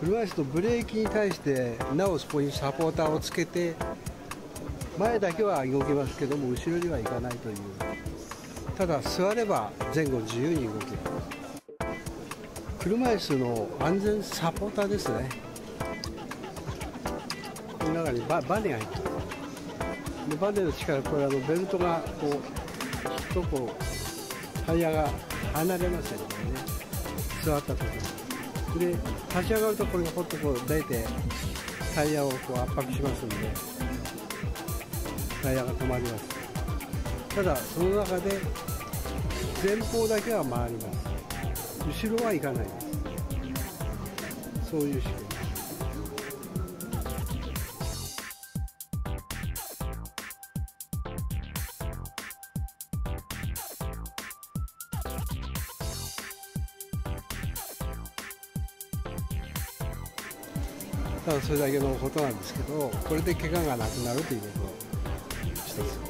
車いすのブレーキに対してなおそこにサポーターをつけて、前だけは動けますけども後ろにはいかないという、ただ座れば前後自由に動ける車いすの安全サポーターですね。この中にバネが入っている。でバネの力、これベルトがこうとこうタイヤが離れませんからね、座った時に。で立ち上がるとこれがほっとこう出てタイヤをこう圧迫しますんで。タイヤが止まります。ただその中で前方だけは回ります。後ろは行かないです。そういう仕組み。ただそれだけのことなんですけど、これで怪我がなくなるということ。